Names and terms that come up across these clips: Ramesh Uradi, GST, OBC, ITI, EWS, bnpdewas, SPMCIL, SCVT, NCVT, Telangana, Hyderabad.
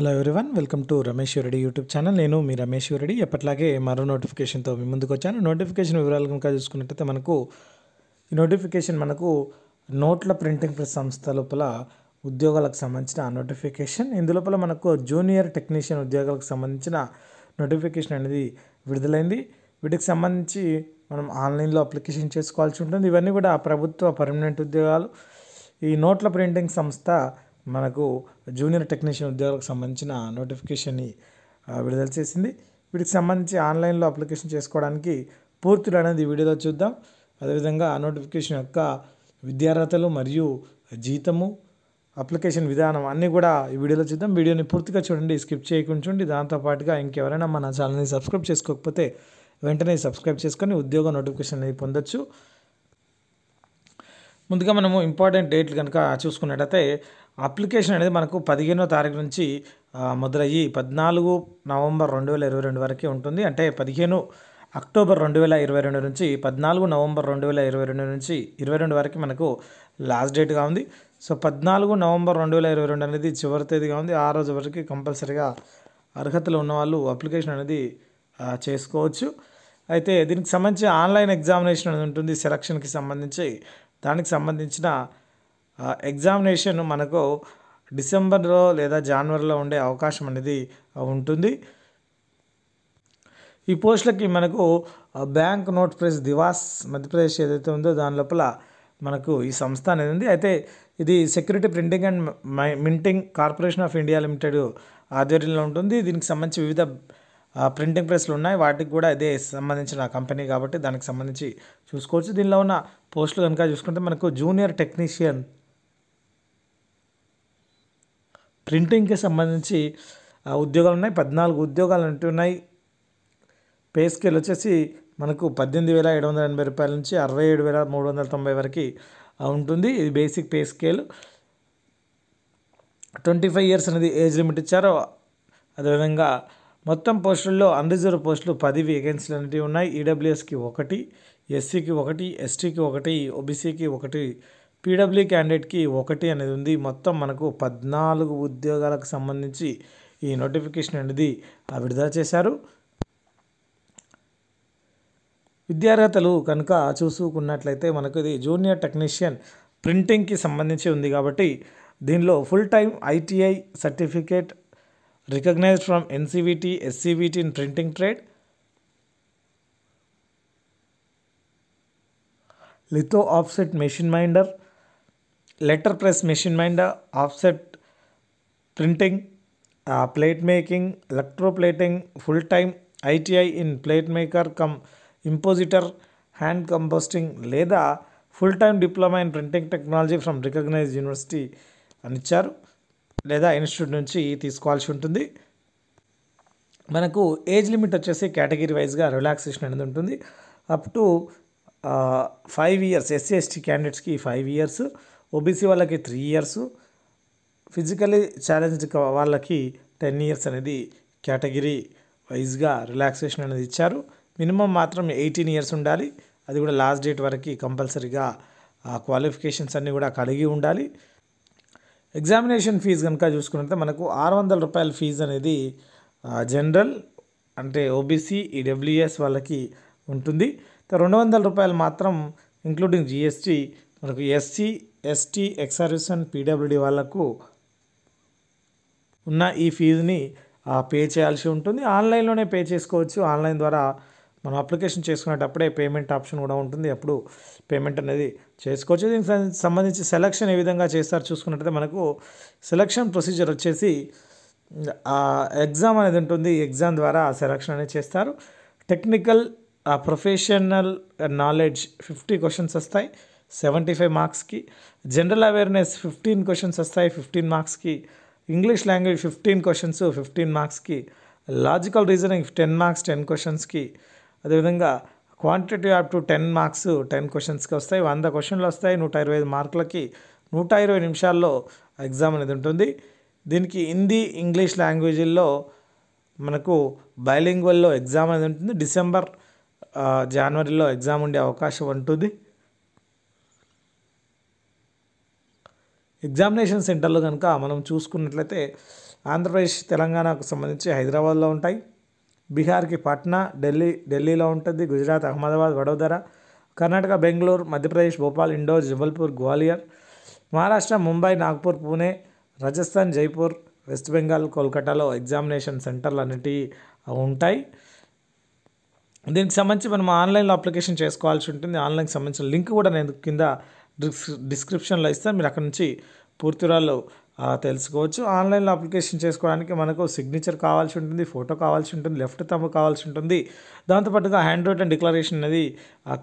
Hello everyone, welcome to Ramesh Uradi YouTube channel. I am Ramesh Uradi. Eppatlage maro notification tho mee munduku vachanu. Notification vivaralu ganaka chusukunnatlayite manaku ee notification manaku notla printing press samstha lopala udyogalaku sambandhinchina notification. Indulopala manaku junior technician udyogalaku sambandhinchina notification anedi vidudalaindi. Vidiki sambandhinchi manam online lo application chesukovalchu untundi. Ivanni kuda prabhutva permanent udyogalu ee notla printing samstha మనకు junior technician ఉద్యోగాలకు సంబంధించిన notification విడుదల చేసింది. వీటికి సంబంధించి ఆన్లైన్లో application చేసుకోవడానికి పూర్తులు అనేది వీడియోలో చూద్దాం. అదేవిధంగా ఆ నోటిఫికేషన్ యొక్క విద్యార్హతలు మరియు జీతము, అప్లికేషన్ విధానం అన్నీ కూడా ఈ వీడియోలో చూద్దాం. వీడియోని పూర్తిగా చూడండి, స్కిప్ చేయకుండా చూడండి. దాంతోపాటుగా ఇంకెవరైనా మన ఛానల్ని సబ్స్క్రైబ్ చేసుకోకపోతే వెంటనే సబ్స్క్రైబ్ చేసుకొని ఉద్యోగ నోటిఫికేషన్ అనేది పొందొచ్చు. ముందుగా మనము ఇంపార్టెంట్ డేట్లు కనుక చూసుకున్నట్టయితే అప్లికేషన్ అనేది మనకు 15వ తారీఖు నుంచి మొదలయ్యి 14 నవంబర్ 2022 వరకే ఉంటుంది. అంటే 15 అక్టోబర్ 2022 నుంచి 14 నవంబర్ 2022 నుంచి 22 వరకు మనకు లాస్ట్ డేట్గా ఉంది. సో 14 నవంబర్ 2022 అనేది చివరి తేదీగా ఉంది. ఆ రోజు వరకు కంపల్సరీగా అర్హతలు ఉన్నవాళ్ళు అప్లికేషన్ అనేది చేసుకోవచ్చు. అయితే దీనికి సంబంధించి ఆన్లైన్ ఎగ్జామినేషన్ అనేది ఉంటుంది. సెలక్షన్కి సంబంధించి దానికి సంబంధించిన ఎగ్జామినేషన్ మనకు డిసెంబర్లో లేదా జనవరిలో ఉండే అవకాశం అనేది ఉంటుంది. ఈ పోస్టులకి మనకు bank note press Dewas Madhya Pradesh ఏదైతే ఉందో దాని లోపల మనకు ఈ సంస్థ అనేది ఉంది. అయితే ఇది security printing and minting corporation of India limited ఆధ్వర్యంలో ఉంటుంది. దీనికి సంబంధించి వివిధ ప్రింటింగ్ ప్రెస్లు ఉన్నాయి. వాటికి కూడా ఇదే సంబంధించిన కంపెనీ కాబట్టి దానికి సంబంధించి చూసుకోవచ్చు. దీనిలో ఉన్న పోస్టులు కనుక చూసుకుంటే మనకు జూనియర్ టెక్నీషియన్ ప్రింటింగ్కి సంబంధించి ఉద్యోగాలు ఉన్నాయి. 14 ఉద్యోగాలు ఉంటున్నాయి. పే స్కేల్ వచ్చేసి మనకు 18,780 రూపాయల నుంచి 67,390 వరకు ఉంటుంది. ఇది బేసిక్ పే స్కేల్. 25 years అనేది ఏజ్ లిమిట్ ఇచ్చారు. అదేవిధంగా మొత్తం పోస్టుల్లో అన్రిజర్వ్ పోస్టులు 10 వేకెన్సీలు అనేవి ఉన్నాయి. ఈడబ్ల్యూఎస్కి 1, ఎస్సీకి 1, ఎస్టీకి 1, ఓబీసీకి 1, పీడబ్ల్యూ క్యాండిడేట్కి 1 అనేది ఉంది. మొత్తం మనకు 14 ఉద్యోగాలకు సంబంధించి ఈ నోటిఫికేషన్ అనేది విడుదల చేశారు. విద్యార్హతలు కనుక చూసుకున్నట్లయితే మనకు ఇది జూనియర్ టెక్నీషియన్ ప్రింటింగ్కి సంబంధించి ఉంది కాబట్టి దీనిలో full time ITI certificate recognized from NCVT, SCVT in printing trade, litho offset machine minder, letter press machine minder, offset printing, plate making, electroplating, full time ITI in plate maker cum impositor, hand composting, leda full time diploma in printing technology from recognized university anicharu. లేదా institute నుంచి తీసుకోవాల్సి ఉంటుంది. మనకు age limit వచ్చేసి category వైజ్గా relaxation అనేది ఉంటుంది. Up to 5 years, SC/ST క్యాండిడేట్స్కి 5 years, OBC వాళ్ళకి 3 years, ఫిజికలీ ఛాలెంజ్డ్ వాళ్ళకి 10 years అనేది కేటగిరీ వైజ్గా రిలాక్సేషన్ అనేది ఇచ్చారు. మినిమం మాత్రం 18 years ఉండాలి. అది కూడా లాస్ట్ డేట్ వరకు కంపల్సరీగా క్వాలిఫికేషన్స్ అన్నీ కూడా కలిగి ఉండాలి. ఎగ్జామినేషన్ ఫీజు కనుక చూసుకున్నట్లయితే మనకు 600 రూపాయల ఫీజు అనేది జనరల్ అంటే ఓబీసీ ఈడబ్ల్యూఎస్ వాళ్ళకి ఉంటుంది. 200 రూపాయలు మాత్రం ఇంక్లూడింగ్ GST మనకు SC, ST, ex service and PWD వాళ్ళకు ఉన్న ఈ ఫీజుని పే చేయాల్సి ఉంటుంది. ఆన్లైన్లోనే పే చేసుకోవచ్చు. ఆన్లైన్ ద్వారా మనం అప్లికేషన్ చేసుకునేటప్పుడే పేమెంట్ ఆప్షన్ కూడా ఉంటుంది. అప్పుడు పేమెంట్ అనేది చేసుకోవచ్చు. దీనికి సంబంధించి సెలక్షన్ ఏ విధంగా చేస్తారు చూసుకున్నట్లయితే మనకు సెలక్షన్ ప్రొసీజర్ వచ్చేసి ఎగ్జామ్ అనేది ఉంటుంది. ఎగ్జామ్ ద్వారా సెలక్షన్ అనేది చేస్తారు. టెక్నికల్ ప్రొఫెషనల్ నాలెడ్జ్ 50 questions వస్తాయి 75 marks. జనరల్ అవేర్నెస్ 15 questions వస్తాయి 15 marks. English language 15 questions 15 marks. Logical reasoning 10 marks 10 questions. అదేవిధంగా quantitative up to 10 marks 10 questions వస్తాయి. 100 questions వస్తాయి. 125 marks 120 నిమిషాల్లో ఎగ్జామ్ అనేది ఉంటుంది. దీనికి హిందీ, ఇంగ్లీష్ లాంగ్వేజ్ల్లో మనకు బైలింగ్వల్లో ఎగ్జామ్ అనేది ఉంటుంది. డిసెంబర్, జనవరిలో ఎగ్జామ్ ఉండే అవకాశం ఉంటుంది. ఎగ్జామినేషన్ సెంటర్లో కనుక మనం చూసుకున్నట్లయితే ఆంధ్రప్రదేశ్ తెలంగాణకు సంబంధించి హైదరాబాద్లో ఉంటాయి, బీహార్కి పాట్నా, ఢిల్లీలో ఉంటుంది, గుజరాత్ అహ్మదాబాద్, వడోదర, కర్ణాటక బెంగళూరు, మధ్యప్రదేశ్ భోపాల్, ఇండోర్, జబల్పూర్, గ్వాలియర్, మహారాష్ట్ర ముంబై, నాగ్పూర్, పూణే, రాజస్థాన్, జైపూర్, వెస్ట్ బెంగాల్, కోల్కతాలో ఎగ్జామినేషన్ సెంటర్లు అనేవి ఉంటాయి. దీనికి సంబంధించి మనం ఆన్లైన్లో అప్లికేషన్ చేసుకోవాల్సి ఉంటుంది. ఆన్లైన్కి సంబంధించిన లింక్ కూడా నేను కింద డిస్క్రిప్షన్లో ఇస్తాను, మీరు అక్కడ నుంచి పూర్తి వివరాలు తెలుసుకోవచ్చు. ఆన్లైన్లో అప్లికేషన్ చేసుకోవడానికి మనకు సిగ్నేచర్ కావాల్సి ఉంటుంది, ఫోటో కావాల్సి ఉంటుంది, లెఫ్ట్ థంబ్ కావాల్సి ఉంటుంది, దాంతోపాటుగా హ్యాండ్ రైట్ అండ్ డిక్లరేషన్ అనేది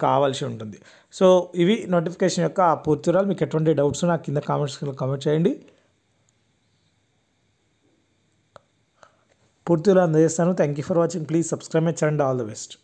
కావాల్సి ఉంటుంది. సో ఇవి నోటిఫికేషన్ యొక్క పూర్తి వివరాలు. మీకు ఎటువంటి డౌట్స్ నాకు కింద కామెంట్ చేయండి, పూర్తిగా అందజేస్తాను. Thank you for watching. Please subscribe my channel. All the best.